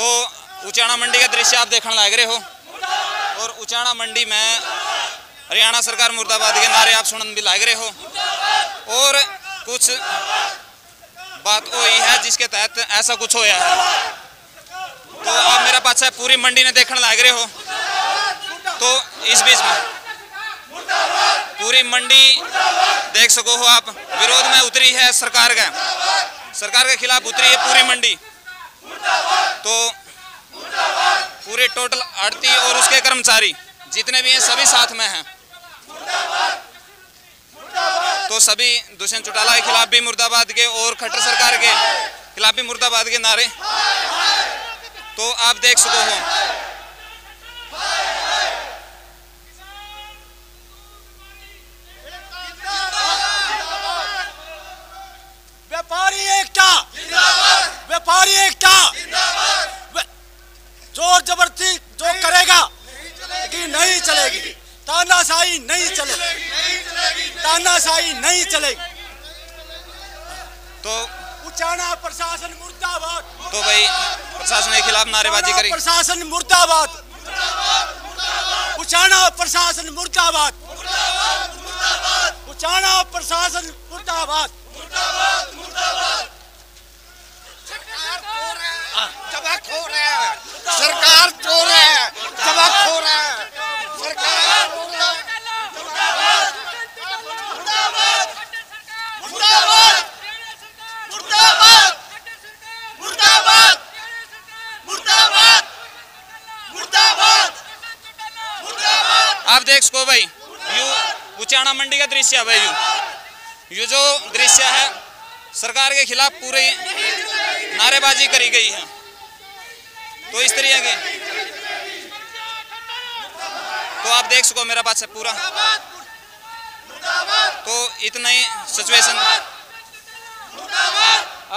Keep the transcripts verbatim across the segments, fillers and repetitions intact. तो उचाना मंडी का दृश्य आप देखने लाग रहे हो और उचाना मंडी में हरियाणा सरकार मुर्दाबाद के नारे आप सुनने भी लाग रहे हो। और कुछ बात हो है जिसके तहत ऐसा कुछ होया है, तो आप मेरा पाछा पूरी मंडी ने देखने लाग रहे हो। तो इस बीच में पूरी मंडी देख सको हो आप, विरोध में उतरी है सरकार का, सरकार के खिलाफ उतरी है पूरी मंडी। तो पूरे टोटल आड़ती और उसके कर्मचारी जितने भी हैं सभी साथ में हैं। तो सभी दुष्यंत चौटाला के खिलाफ भी मुर्दाबाद के और खट्टर सरकार के खिलाफ भी मुर्दाबाद के नारे तो आप देख सको हो। व्यापारी एकता, जोर जबरदस्ती जो करेगा कि नहीं चलेगी, तानाशाही नहीं चलेगी, तानाशाही नहीं चलेगी। तो उचाना प्रशासन मुर्दाबाद। तो भाई प्रशासन के खिलाफ नारेबाजी करी, प्रशासन मुर्दाबाद, उचाना प्रशासन मुर्दाबाद, उचाना प्रशासन मुर्दाबाद। सरकार चोर है, जवाब खो रहा है, सरकार मुर्दाबाद मुर्दाबाद मुर्दाबाद मुर्दाबाद मुर्दाबाद मुर्दाबाद मुर्दाबाद। आप देख सको भाई यू उचाना मंडी का दृश्य है भाई, यू यू जो दृश्य है सरकार के खिलाफ पूरी नारेबाजी करी गई है। तो इस तरीके के तो आप देख सको मेरा बात से पूरा। तो इतना ही सिचुएशन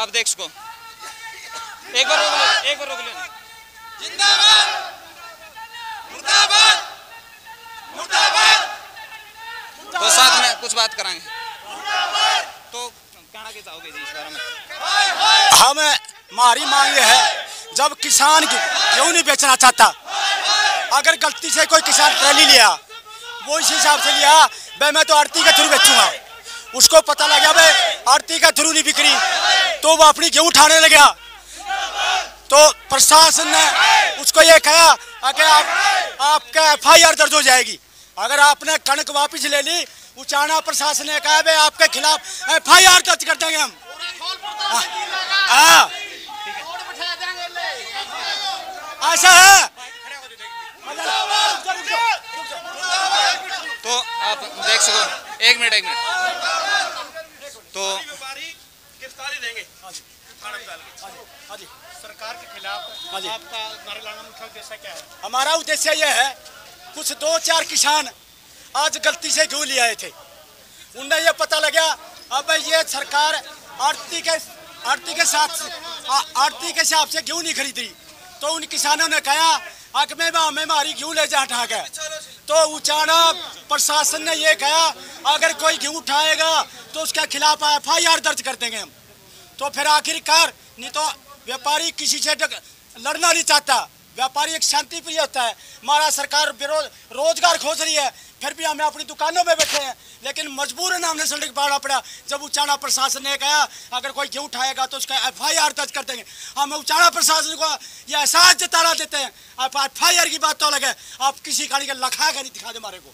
आप देख सको। एक बार रोक लो, एक बार रोक लेना। जिंदाबाद मुर्दाबाद मुर्दाबाद। तो साथ में कुछ बात कराएंगे, तो कहना क्या चाहोगे जी इस बारे में? हमें हमारी मांग है, जब किसान गेहूँ नहीं बेचना चाहता, अगर गलती से कोई किसान रैली लिया, वो इस हिसाब से लिया भाई मैं तो आरती के थ्रू बेचूंगा, उसको पता लग गया भाई आरती के थ्रू नहीं बिक्री, तो वो अपनी गेहूँ उठाने लग गया। तो प्रशासन ने उसको ये कहा कि आप, आपका एफ आई आर दर्ज हो जाएगी अगर आपने कणक वापस ले ली। उचाना प्रशासन ने कहा भाई आपके खिलाफ एफ आई आर दर्ज कर देंगे हम। हाँ आशा है। तो आप देख सको। एक मिनट एक मिनट तो गिरफ्तारी देंगे सरकार के खिलाफ। आपका नारा लाना मुख्य उद्देश्य क्या है? हमारा उद्देश्य यह है, कुछ दो चार किसान आज गलती से घूल ले आए थे, उन्हें यह पता लगा अब ये सरकार आरती के आरती के साथ आरती के हिसाब से गेहूँ नहीं खरीदी, तो उन किसानों ने कहा आग में हमें हमारी गेहूँ ले जा हटा गए। तो उचाना प्रशासन ने यह कहा अगर कोई गेहूँ उठाएगा तो उसके खिलाफ एफ आई आर दर्ज कर देंगे हम। तो फिर आखिरकार नहीं तो व्यापारी किसी से लड़ना नहीं चाहता, व्यापारी एक शांति प्रिय होता है। हमारा सरकार बेरोज रोजगार खोज रही है, फिर भी हमें अपनी दुकानों में बैठे हैं, लेकिन मजबूर है ना, हमने सड़क पाड़ा पड़ा। जब उचाना प्रशासन ने कहा अगर कोई गेहूँ उठाएगा तो उसका एफ आई आर दर्ज कर देंगे, हम उचाना प्रशासन को यह एहसास जताना देते हैं। आप एफ आई आर की बात तो अलग है, आप किसी गाड़ी का लखा का नहीं दिखा दे हमारे को।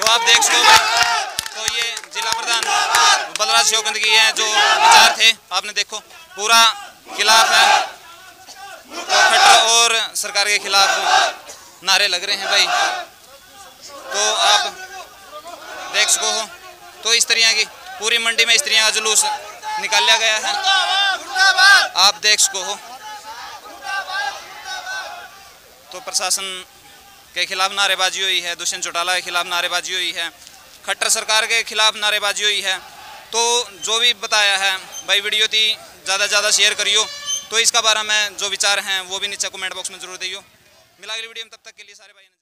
तो आप देख सको तो ये जिला प्रधान बलराज शोकंद की है जो विचार थे, आपने देखो पूरा खिलाफ है। तो खट्टर और सरकार के खिलाफ नारे लग रहे हैं भाई, तो आप देख सको हो। तो इस तरह की पूरी मंडी में इस तरह का जुलूस निकाला गया है, आप देख सको हो। तो प्रशासन के खिलाफ नारेबाजी हुई है, दुष्यंत चौटाला के खिलाफ नारेबाजी हुई है, खट्टर सरकार के खिलाफ नारेबाजी हुई है। तो जो भी बताया है भाई, वीडियो थी ज़्यादा ज़्यादा शेयर करियो। तो इसका बारे में जो विचार हैं वो भी नीचे कमेंट बॉक्स में जरूर दियो। मिला अगली वीडियो में, तब तक के लिए सारे भाई।